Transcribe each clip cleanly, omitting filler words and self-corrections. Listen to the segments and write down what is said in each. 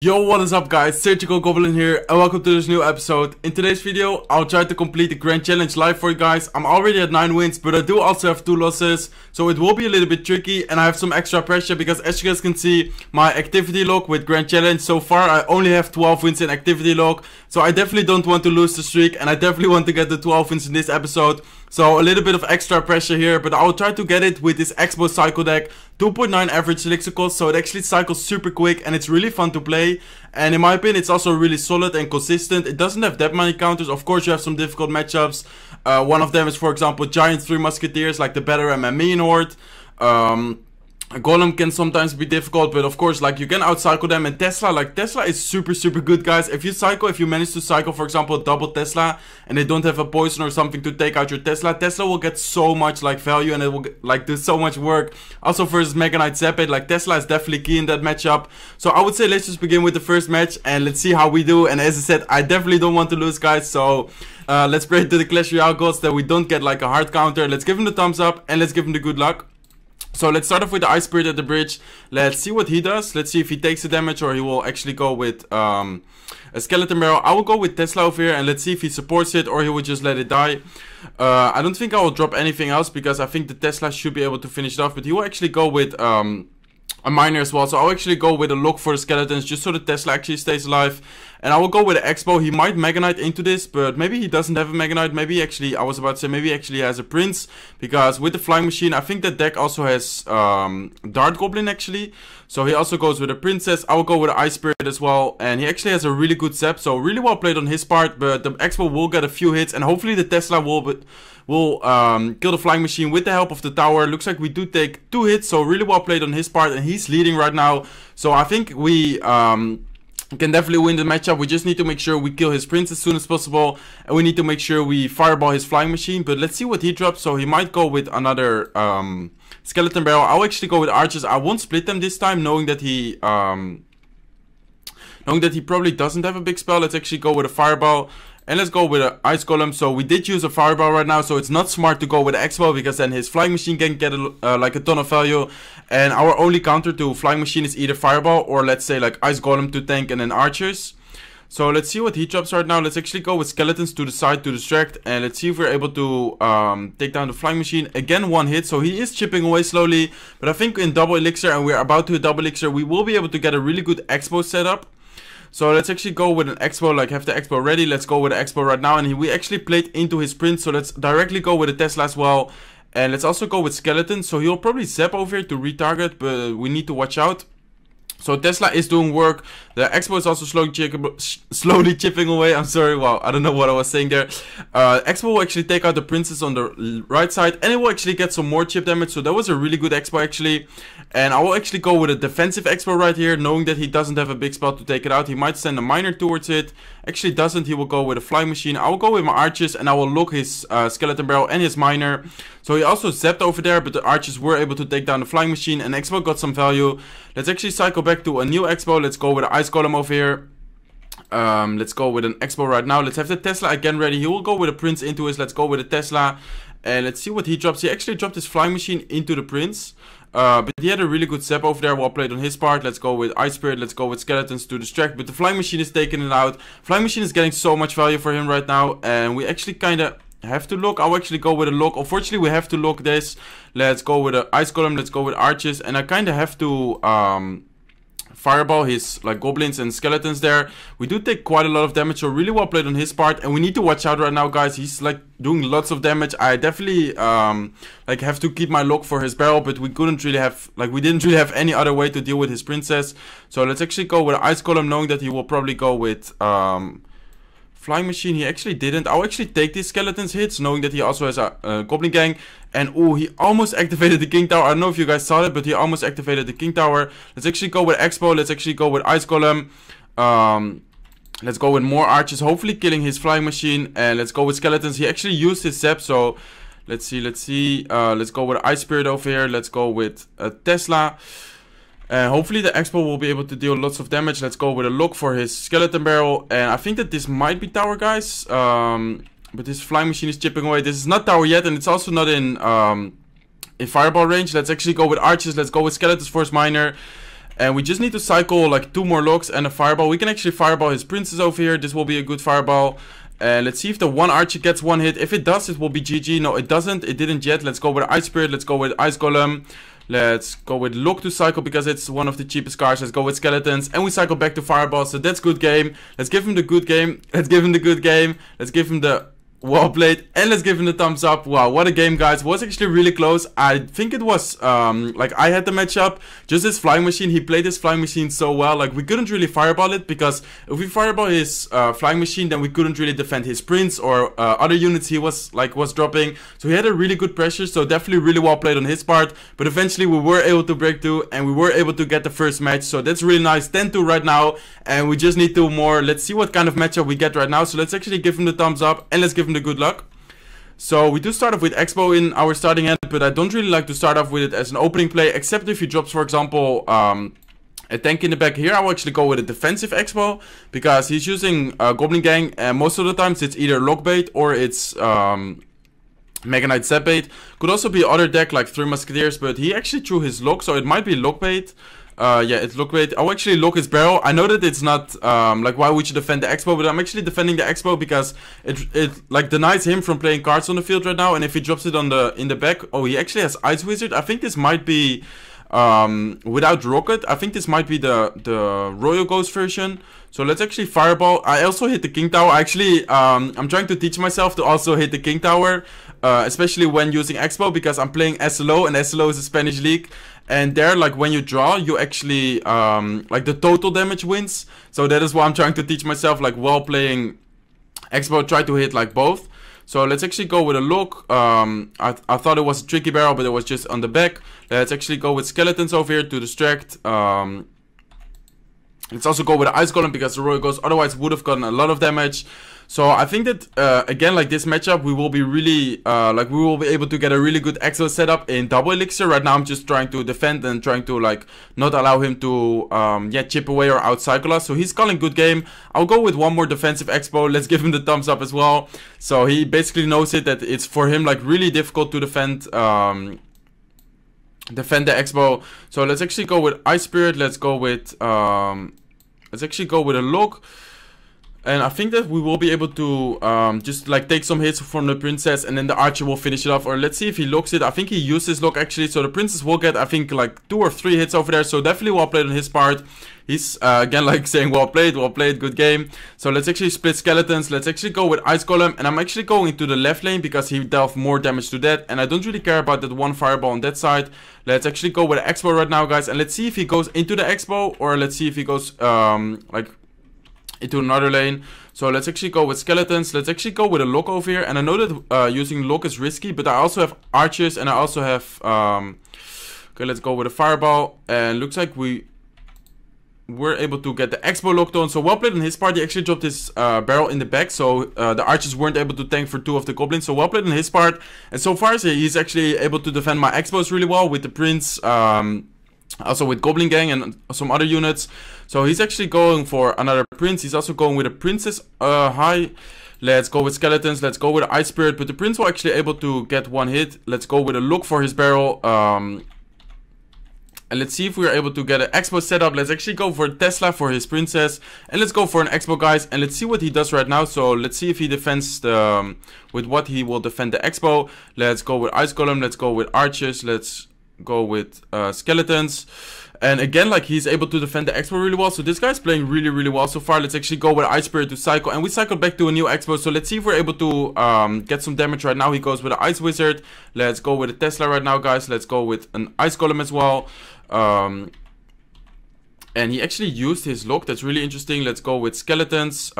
Yo, what is up guys, Surgical Goblin here and welcome to this new episode. In today's video, I'll try to complete the grand challenge live for you guys. I'm already at 9 wins, but I do also have 2 losses, so it will be a little bit tricky and I have some extra pressure because as you guys can see, my activity log with grand challenge so far, I only have 12 wins in activity log. So I definitely don't want to lose the streak and I definitely want to get the 12 wins in this episode. So a little bit of extra pressure here, but I'll try to get it with this X-Bow cycle deck. 2.9 average elixir cost, so it actually cycles super quick and it's really fun to play. And in my opinion, it's also really solid and consistent. It doesn't have that many counters. Of course, you have some difficult matchups. One of them is, for example, giant 3 musketeers like the better MME Horde. Golem can sometimes be difficult, but of course, like, you can outcycle them. And Tesla, like, Tesla is super good, guys. If you manage to cycle, for example, a double Tesla, and they don't have a poison or something to take out your Tesla, Tesla will get so much, like, value, and it will, like, do so much work. Also, versus Mega Knight Zapate, like, Tesla is definitely key in that matchup. So I would say let's just begin with the first match, and let's see how we do. And as I said, I definitely don't want to lose, guys, so let's pray to the Clash Royale gods that we don't get, like, a hard counter. Let's give him the thumbs up, and let's give him the good luck. So let's start off with the Ice Spirit at the bridge. Let's see what he does. Let's see if he takes the damage or he will actually go with a Skeleton Barrel. I will go with Tesla over here and let's see if he supports it or he will just let it die. I don't think I will drop anything else because I think the Tesla should be able to finish it off. But he will actually go with a Miner as well. So I'll actually go with a Lock for the Skeletons just so the Tesla actually stays alive. And I will go with an X-Bow. He might Mega Knight into this, but maybe he doesn't have a Mega Knight. Maybe actually, I was about to say, maybe he actually has a Prince. Because with the Flying Machine, I think that deck also has Dart Goblin actually. So he also goes with a Princess. I will go with an Ice Spirit as well. And he actually has a really good Zap. So really well played on his part. But the X-Bow will get a few hits. And hopefully the Tesla will kill the Flying Machine with the help of the Tower. Looks like we do take 2 hits. So really well played on his part. And he's leading right now. So I think we can definitely win the matchup. We just need to make sure we kill his Prince as soon as possible. And we need to make sure we fireball his Flying Machine. But let's see what he drops. So he might go with another Skeleton Barrel. I'll actually go with Archers. I won't split them this time, knowing that he probably doesn't have a big spell. Let's actually go with a Fireball. And let's go with an Ice Golem. So we did use a Fireball right now. So it's not smart to go with an X-Bow because then his Flying Machine can get like a ton of value. And our only counter to Flying Machine is either Fireball or let's say like Ice Golem to tank and then Archers. So let's see what he drops right now. Let's actually go with Skeletons to the side to distract. And let's see if we're able to take down the Flying Machine. Again, 1 hit. So he is chipping away slowly. But I think in double elixir, and we're about to hit double elixir, we will be able to get a really good X-Bow setup. So let's actually go with an X-Bow, like have the X-Bow ready. Let's go with the X-Bow right now. And we actually played into his Prince. So let's directly go with a Tesla as well. And let's also go with Skeleton. So he'll probably zap over here to retarget, but we need to watch out. So Tesla is doing work. The X-Bow is also slowly chipping away. I'm sorry, wow, I don't know what I was saying there. X-Bow will actually take out the Princess on the right side. And it will actually get some more chip damage. So that was a really good X-Bow actually. And I will actually go with a defensive X-Bow right here. Knowing that he doesn't have a big spell to take it out. He might send a Miner towards it. Actually doesn't. He will go with a Flying Machine. I will go with my Archers. And I will lock his Skeleton Barrel and his Miner. So he also zapped over there. But the Archers were able to take down the Flying Machine. And X-Bow got some value. Let's actually cycle back to a new X-Bow. Let's go with an Ice Golem over here. Let's go with an X-Bow right now. Let's have the Tesla again ready. He will go with a Prince into his. Let's go with a Tesla. And let's see what he drops. He actually dropped his Flying Machine into the Prince. But he had a really good step over there. Well played on his part. Let's go with Ice Spirit. Let's go with Skeletons to distract. But the Flying Machine is taking it out. Flying Machine is getting so much value for him right now. And we actually kind of have to lock. I'll actually go with a lock. Unfortunately, we have to lock this. Let's go with an Ice Golem. Let's go with Arches. And I kind of have to fireball his like goblins and skeletons there. We do take quite a lot of damage, so really well played on his part. And we need to watch out right now, guys. He's like doing lots of damage. I definitely like have to keep my lock for his barrel, but we couldn't really have like we didn't really have any other way to deal with his princess. So let's actually go with an Ice Golem, knowing that he will probably go with Flying Machine. He actually didn't. I'll actually take these skeletons hits, knowing that he also has a Goblin Gang. And oh, he almost activated the King Tower. I don't know if you guys saw it, but he almost activated the King Tower. Let's actually go with X-Bow. Let's actually go with Ice Golem. Let's go with more Archers, hopefully killing his Flying Machine. And let's go with Skeletons. He actually used his Zap, so let's see. Let's go with Ice Spirit over here. Let's go with a Tesla. And hopefully the X-Bow will be able to deal lots of damage. Let's go with a lock for his Skeleton Barrel. And I think that this might be tower, guys. But this Flying Machine is chipping away. This is not tower yet. And it's also not in fireball range. Let's actually go with Archers. Let's go with Skeletons for his Miner. And we just need to cycle like 2 more locks and a fireball. We can actually fireball his princess over here. This will be a good fireball. Let's see if the one archer gets one hit. If it does, it will be GG. No, it doesn't. It didn't yet. Let's go with Ice Spirit. Let's go with Ice Golem. Let's go with Lock to cycle because it's one of the cheapest cards. Let's go with Skeletons. And we cycle back to Fireball. So that's good game. Let's give him the good game. Let's give him the good game. Let's give him the well played. And let's give him the thumbs up. Wow, what a game, guys. Was actually really close. I think it was, like, I had the matchup. Just his flying machine. He played his flying machine so well. Like, we couldn't really fireball it because if we fireball his flying machine, then we couldn't really defend his prince or other units he was dropping. So he had a really good pressure. So definitely really well played on his part. But eventually we were able to break through and we were able to get the first match. So that's really nice. 10-2 right now. And we just need 2 more. Let's see what kind of matchup we get right now. So let's actually give him the thumbs up and let's give him the good luck. So we do start off with X-Bow in our starting hand, but I don't really like to start off with it as an opening play, except if he drops, for example, a tank in the back. Here I will actually go with a defensive X-Bow because he's using Goblin Gang, and most of the times it's either Lock Bait or it's Mega Knight Zap Bait. Could also be other deck like Three Musketeers, but he actually threw his Lock, so it might be Lock Bait. Yeah, it's Lock Bait. I'll actually lock his barrel. I know that it's not, like, why would you defend the X-Bow? But I'm actually defending the X-Bow because it like, denies him from playing cards on the field right now. And if he drops it on the, in the back, oh, he actually has Ice Wizard. I think this might be, without Rocket. I think this might be the Royal Ghost version. So let's actually fireball. I also hit the King Tower. Actually, I'm trying to teach myself to also hit the King Tower, especially when using X-Bow because I'm playing SLO, and SLO is the Spanish League. And there, like, when you draw, you actually, like, the total damage wins. So that is why I'm trying to teach myself, like, while playing X-Bow, try to hit, like, both. So let's actually go with a Lock. I thought it was a tricky barrel, but it was just on the back. Let's actually go with Skeletons over here to distract. Let's also go with the Ice Golem because the Royal Ghost otherwise would have gotten a lot of damage. So I think that, again, like this matchup, we will be really, like, we will be able to get a really good X-Bow setup in double elixir. Right now, I'm just trying to defend and trying to, like, not allow him to, yeah, chip away or outcycle us. So he's calling good game. I'll go with 1 more defensive X-Bow. Let's give him the thumbs up as well. So he basically knows it, that it's for him, like, really difficult to defend the X-Bow. So let's actually go with Ice Spirit. Let's actually go with a Lock. And I think that we will be able to just like take some hits from the princess, and then the archer will finish it off. Or let's see if he locks it. I think he used his Lock actually, so the princess will get, I think, like 2 or 3 hits over there. So definitely well played on his part. He's again, like, saying well played, good game. So let's actually split Skeletons. Let's actually go with Ice Golem, and I'm actually going into the left lane because he dealt more damage to that, and I don't really care about that 1 fireball on that side. Let's actually go with X-Bow right now, guys, and let's see if he goes into the X-Bow, or let's see if he goes like into another lane. So let's actually go with Skeletons. Let's actually go with a Lock over here. And I know that using Lock is risky, but I also have archers, and I also have okay, let's go with a fireball, and looks like we were able to get the X-Bow locked on. So well played on his part. He actually dropped his barrel in the back, so the archers weren't able to tank for 2 of the goblins. So well played on his part, and so far so he's actually able to defend my X-Bows really well with the prince, also with Goblin Gang and some other units. So he's actually going for another prince. He's also going with a princess high. Let's go with Skeletons. Let's go with Ice Spirit. But the prince will actually able to get 1 hit. Let's go with a Lock for his barrel. And let's see if we're able to get an X-Bow setup. Let's actually go for Tesla for his princess. And let's go for an X-Bow, guys. And let's see what he does right now. So let's see if he defends the, with what he will defend the X-Bow. Let's go with Ice Golem. Let's go with archers. Let's go with Skeletons, and again, like, he's able to defend the X-Bow really well. So this guy's playing really, really well so far. Let's actually go with Ice Spirit to cycle, and we cycle back to a new X-Bow. So let's see if we're able to get some damage right now. He goes with an Ice Wizard. Let's go with a Tesla right now, guys. Let's go with an Ice Golem as well. And he actually used his Lock. That's really interesting. Let's go with Skeletons.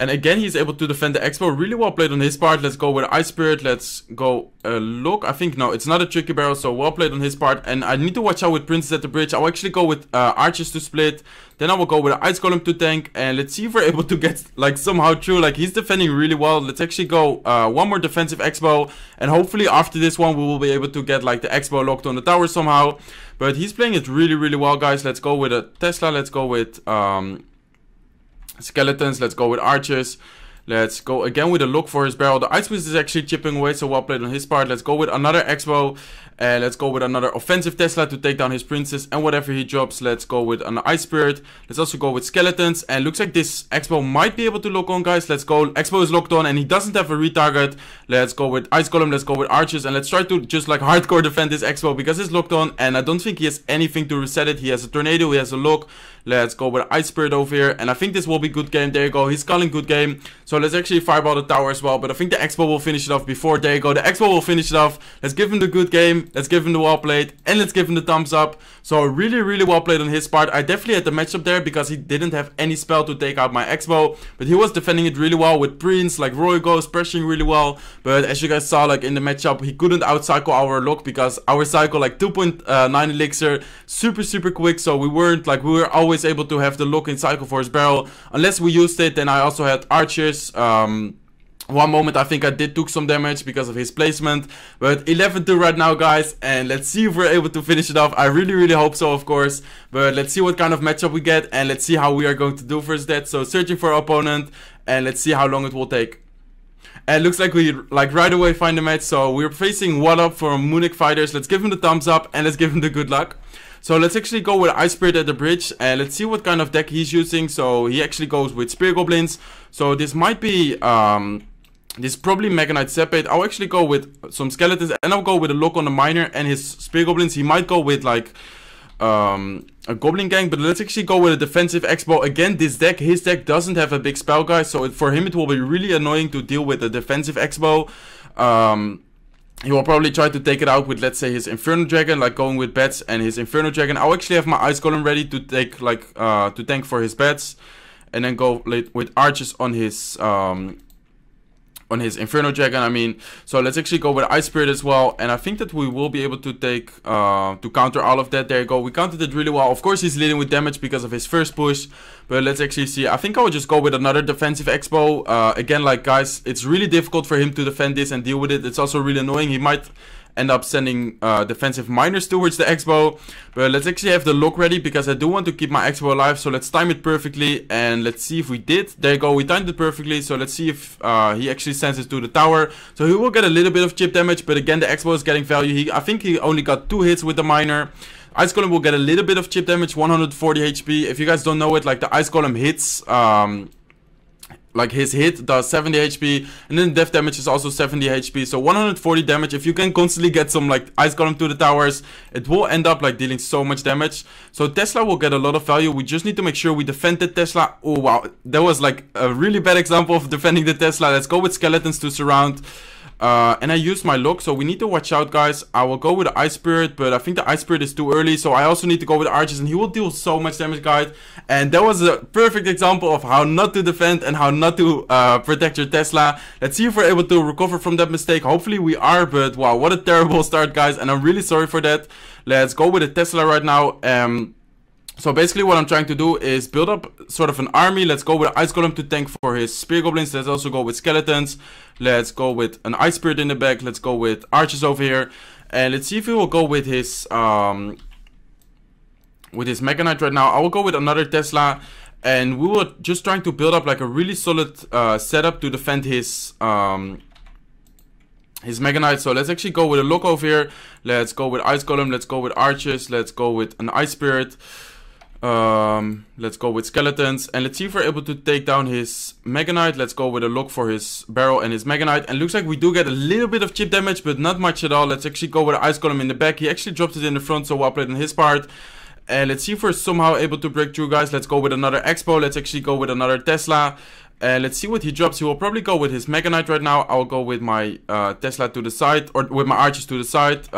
And again, he's able to defend the X-Bow. Really well played on his part. Let's go with Ice Spirit. Let's go Lock. I think, no, it's not a tricky barrel. So well played on his part. And I need to watch out with Princess at the bridge. I'll actually go with Archers to split. Then I will go with Ice Golem to tank. And let's see if we're able to get, like, somehow through. Like, he's defending really well. Let's actually go 1 more defensive X-Bow. And hopefully after this one, we will be able to get, like, the X-Bow locked on the tower somehow. But he's playing it really, really well, guys. Let's go with a Tesla. Let's go with Skeletons. Let's go with archers. Let's go again with a look for his barrel. The Ice Beast is actually chipping away, so well played on his part. Let's go with another X-Bow. Let's go with another offensive Tesla to take down his princess, and whatever he drops, let's go with an Ice Spirit. Let's also go with skeletons, and looks like this X-Bow might be able to lock on, guys. Let's go. X-Bow is locked on, and he doesn't have a retarget. Let's go with Ice Golem. Let's go with archers, and let's try to just like hardcore defend this X-Bow because it's locked on, and I don't think he has anything to reset it. He has a tornado, he has a lock. Let's go with Ice Spirit over here, and I think this will be good game. There you go. He's calling good game. So let's actually fireball the tower as well, but I think the X-Bow will finish it off before. There you go. The X-Bow will finish it off. Let's give him the good game. Let's give him the well played, and let's give him the thumbs up. So really, really well played on his part. I definitely had the matchup there because he didn't have any spell to take out my X-Bow, but he was defending it really well with Prince, like Roy goes, pressuring really well. But as you guys saw, like in the matchup, he couldn't outcycle our lock because our cycle like 2.9 elixir, super quick. So we were always able to have the lock in cycle for his barrel unless we used it. Then I also had archers. One moment I think I took some damage because of his placement, but 11-2 right now, guys, and let's see if we're able to finish it off. I really hope so, of course, but let's see what kind of matchup we get, and let's see how we are going to do versus that. So searching for our opponent, and let's see how long it will take. And it looks like we right away find the match. So we're facing Wallop from Munich Fighters. Let's give him the thumbs up, and let's give him the good luck. So let's actually go with Ice Spirit at the bridge, and let's see what kind of deck he's using. So he actually goes with Spear Goblins, so this might be this is probably Mega Knight Separate. I'll actually go with some skeletons, and I'll go with a lock on the miner and his Spear Goblins. He might go with like a Goblin Gang, but let's actually go with a defensive X-Bow. Again, his deck doesn't have a big spell, guys, so for him it will be really annoying to deal with a defensive X-Bow. He will probably try to take it out with, let's say, his Inferno Dragon, like going with bats and his Inferno Dragon. I'll actually have my Ice Golem ready to take like to tank for his bats, and then go with archers on his Inferno Dragon, I mean. So let's actually go with Ice Spirit as well, and I think that we will be able to take to counter all of that. There you go, we countered it really well. Of course he's leading with damage because of his first push, but let's actually see. I think I will just go with another defensive X-Bow. Again, like, guys, it's really difficult for him to defend this and deal with it. It's also really annoying. He might end up sending defensive miners towards the X-Bow, but let's actually have the lock ready because I do want to keep my X-Bow alive. So let's time it perfectly, and let's see if we did. There you go, we timed it perfectly. So let's see if he actually sends it to the tower. So he will get a little bit of chip damage, but again, the X-Bow is getting value. I think he only got 2 hits with the miner. Ice Golem will get a little bit of chip damage, 140 HP. If you guys don't know it, like, the Ice Golem hits like his hit does 70 HP, and then death damage is also 70 HP, so 140 damage. If you can constantly get some like Ice Golem to the towers, it will end up like dealing so much damage. So Tesla will get a lot of value. We just need to make sure we defend the Tesla. Oh wow, that was like a really bad example of defending the Tesla. Let's go with skeletons to surround. And I used my lock, so we need to watch out, guys. I will go with the Ice Spirit, but I think the Ice Spirit is too early, so I also need to go with archers, and he will deal so much damage, guys. And that was a perfect example of how not to defend and how not to protect your Tesla. Let's see if we're able to recover from that mistake. Hopefully we are, but wow, what a terrible start, guys, and I'm really sorry for that. Let's go with the Tesla right now. So basically what I'm trying to do is build up sort of an army. Let's go with Ice Golem to tank for his Spear Goblins. Let's also go with skeletons. Let's go with an Ice Spirit in the back. Let's go with archers over here. And let's see if he will go with his Mega Knight right now. I will go with another Tesla. And we were just trying to build up like a really solid setup to defend his Mega Knight. So let's actually go with a lock over here. Let's go with Ice Golem. Let's go with archers. Let's go with an Ice Spirit. Let's go with skeletons, and let's see if we're able to take down his Mega Knight. Let's go with a lock for his barrel and his Mega Knight, and looks like we do get a little bit of chip damage, but not much at all. Let's actually go with an Ice Golem in the back. He actually dropped it in the front, so well played on his part. And let's see if we're somehow able to break through, guys. Let's go with another X-Bow. Let's actually go with another Tesla. Let's see what he drops. He will probably go with his Mega Knight right now. I'll go with my Tesla to the side, or with my archers to the side.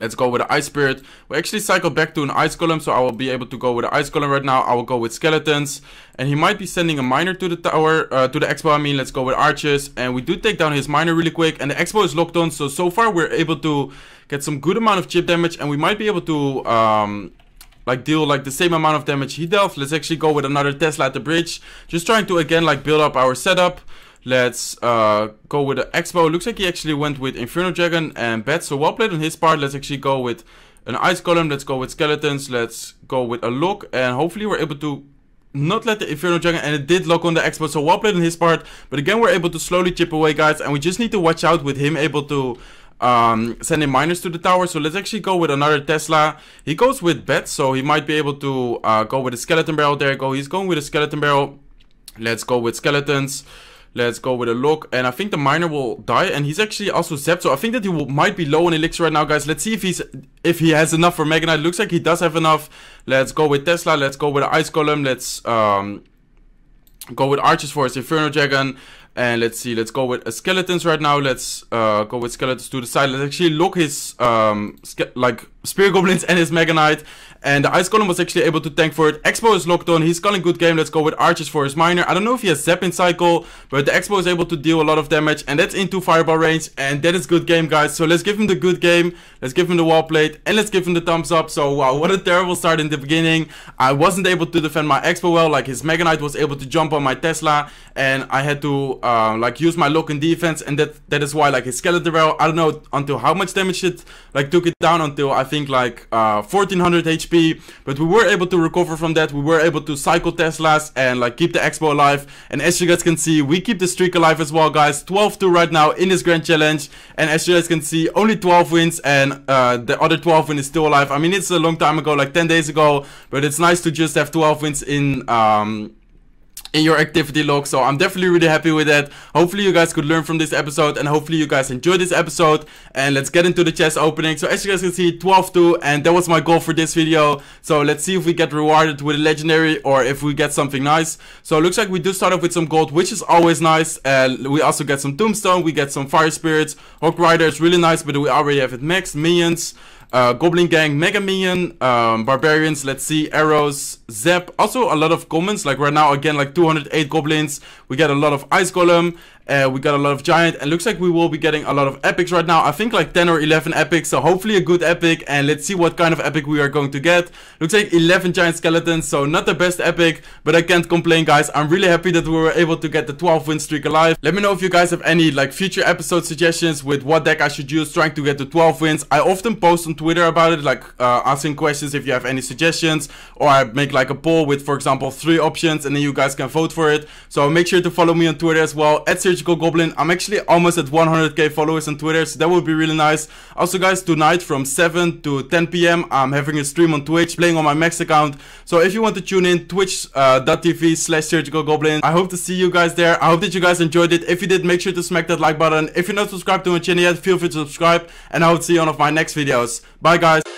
Let's go with the Ice Spirit. We actually cycle back to an Ice Golem, so I will be able to go with the Ice Golem right now. I will go with skeletons, and he might be sending a miner to the tower, to the X-Bow, I mean. Let's go with archers, and we do take down his miner really quick, and the X-Bow is locked on, so far we're able to get some good amount of chip damage, and we might be able to like deal like the same amount of damage he dealt. Let's actually go with another Tesla at the bridge, just trying to again like build up our setup. Let's go with the X-Bow. Looks like he actually went with Inferno Dragon and Bat, so well played on his part. Let's actually go with an Ice Golem. Let's go with skeletons. Let's go with a lock, and hopefully we're able to not let the Inferno jungle, and it did lock on the X-Bow, so well played on his part. But again, we're able to slowly chip away, guys, and we just need to watch out with him able to send in miners to the tower. So let's actually go with another Tesla. He goes with bats, so he might be able to go with a skeleton barrel. There you go, he's going with a skeleton barrel. Let's go with skeletons. Let's go with a lock, and I think the miner will die, and he's actually also zapped, so I think that he might be low on elixir right now, guys. Let's see if he has enough for Mega Knight. Looks like he does have enough. Let's go with Tesla, let's go with the Ice Golem, let's go with Archers for his Inferno Dragon, and let's see, let's go with Skeletons right now. Let's go with Skeletons to the side. Let's actually lock his Spear Goblins and his Mega Knight, and the Ice Golem was actually able to tank for it. X-Bow is locked on, he's calling good game. Let's go with Archers for his Miner. I don't know if he has Zap in cycle, but the X-Bow is able to deal a lot of damage, and that's into Fireball range, and that is good game, guys. So let's give him the good game, let's give him the wall plate, and let's give him the thumbs up. So wow, what a terrible start in the beginning. I wasn't able to defend my X-Bow well, like his Mega Knight was able to jump on my Tesla, and I had to like use my lock in defense, and that is why like his skeleton barrel, I don't know until how much damage it like took it down until I think like 1400 HP, but we were able to recover from that. We were able to cycle Teslas and like keep the X-Bow alive, and as you guys can see, we keep the streak alive as well, guys. 12-2 right now in this grand challenge, and as you guys can see, only 12 wins, and the other 12 win is still alive. I mean, it's a long time ago, like 10 days ago, but it's nice to just have 12 wins in your activity log, so I'm definitely really happy with that. Hopefully you guys could learn from this episode, and hopefully you guys enjoyed this episode, and let's get into the chest opening. So as you guys can see, 12-2, and that was my goal for this video. So let's see if we get rewarded with a legendary or if we get something nice. So it looks like we do start off with some gold, which is always nice, and we also get some tombstone, we get some fire spirits, Hawk Rider is really nice, but we already have it maxed. Minions, Goblin Gang, Mega Minion, Barbarians, let's see, Arrows, Zap, also a lot of Goblins, like right now again like 208 Goblins, we get a lot of Ice Golem, we got a lot of Giant, and looks like we will be getting a lot of Epics right now. I think like 10 or 11 Epics, so hopefully a good Epic, and let's see what kind of Epic we are going to get. Looks like 11 Giant Skeletons, so not the best Epic, but I can't complain, guys. I'm really happy that we were able to get the 12 win streak alive. Let me know if you guys have any like future episode suggestions with what deck I should use trying to get the 12 wins. I often post on Twitter about it, like asking questions if you have any suggestions, or I make like a poll with, for example, 3 options, and then you guys can vote for it. So make sure to follow me on Twitter as well, at Surgical Goblin. I'm actually almost at 100k followers on Twitter, so that would be really nice. Also, guys, tonight from 7 to 10 p.m. I'm having a stream on Twitch, playing on my Max account, so if you want to tune in, twitch.tv/surgicalgoblin. I hope to see you guys there. I hope that you guys enjoyed it. If you did, make sure to smack that like button. If you're not subscribed to my channel yet, feel free to subscribe, and I will see you on one of my next videos. Bye, guys.